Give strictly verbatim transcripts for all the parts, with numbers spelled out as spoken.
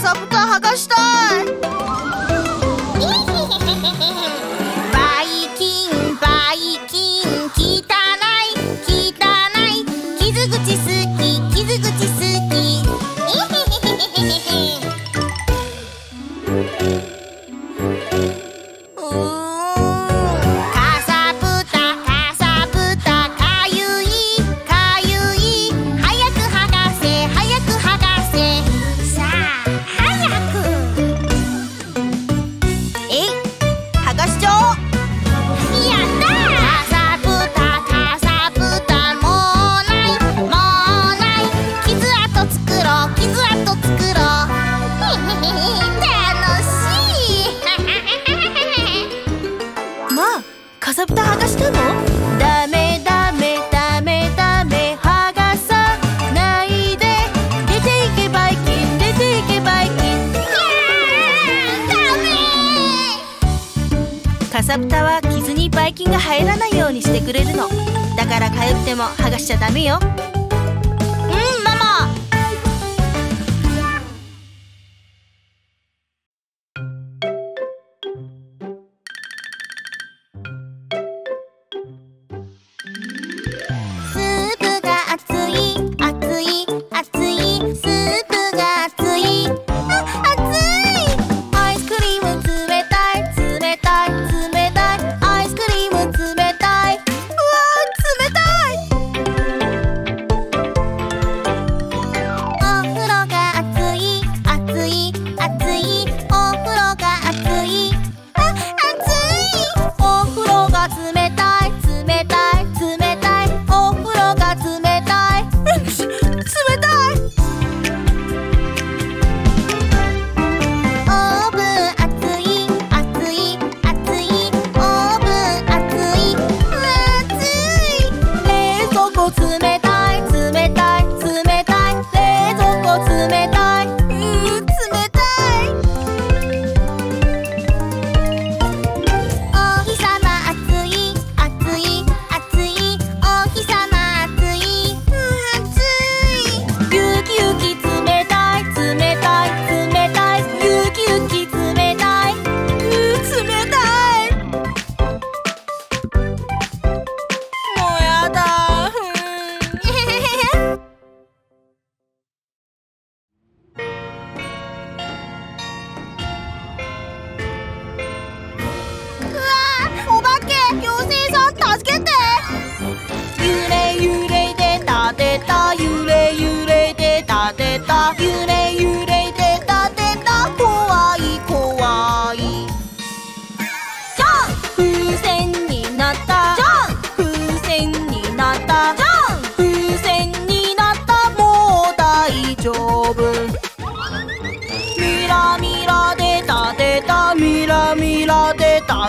かさぶた剥がしたい。ばいきんばいきん、きたないきたない、傷口好き傷口好き。うーん、かさぶたかさぶた、かゆいかゆい、早く剥がせ早く剥がせ、さあ早く。えい、剥がしちゃおう。やったー。かさぶたかさぶた、もうないもうない、傷跡作ろう傷跡作ろう。かさぶた剥がしてもダメダメダメダメ、剥がさないで、出ていけばいきん出ていけばいきん。ダメ。かさぶたは傷にばい菌が入らないようにしてくれるのだから、かゆくても剥がしちゃダメよ。うん、ママ。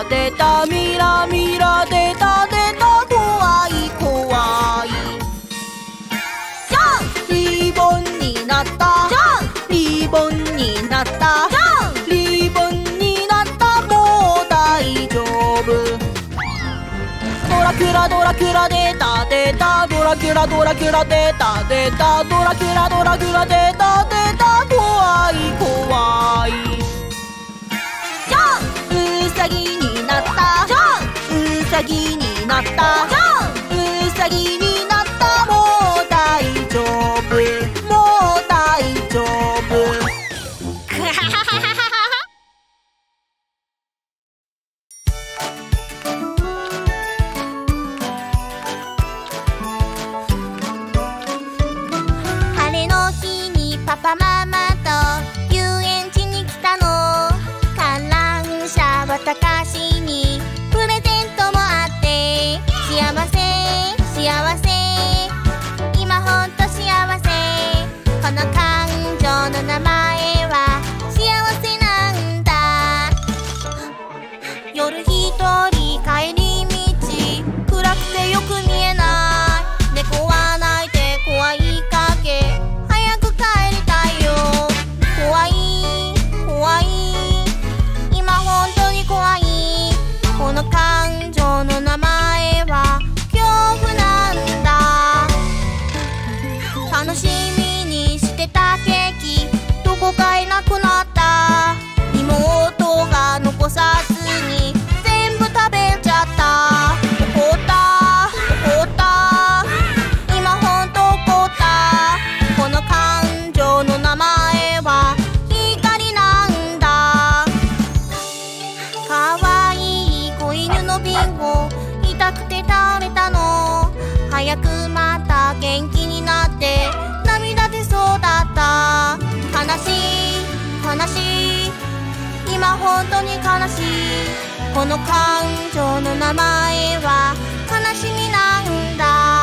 でたみらみらでたでた、こわいこわい。じゃん、リボンになった、じゃん、リボンになった、じゃん、リボンになった、もうだいじょうぶ。ドラキュラドラキュラでたでた、ドラキュラドラキュラでたでた、ドラキュラドラキュラでたでた、こわいこわい。じゃん、うさぎうさぎになった、じゃん、うさぎになった、もうだいじょうぶもうだいじょうぶ。クハハハハハ。晴れの日にパパママと遊園も買えなくなった。妹が残さずに全部食べちゃった。怒った怒った今ほんと怒った。この感情の名前は光なんだ。かわいい子犬のビンゴ痛くて食べたの。早くまた元気になって涙出そうだった。悲しい悲しい今本当に悲しい。この感情の名前は悲しみなんだ。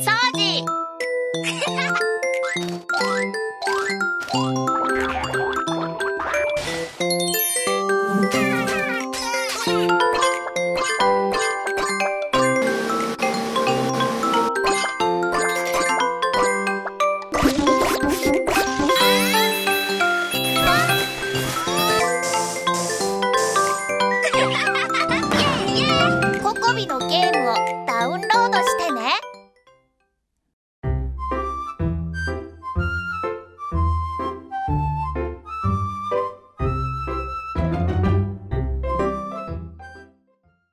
お掃除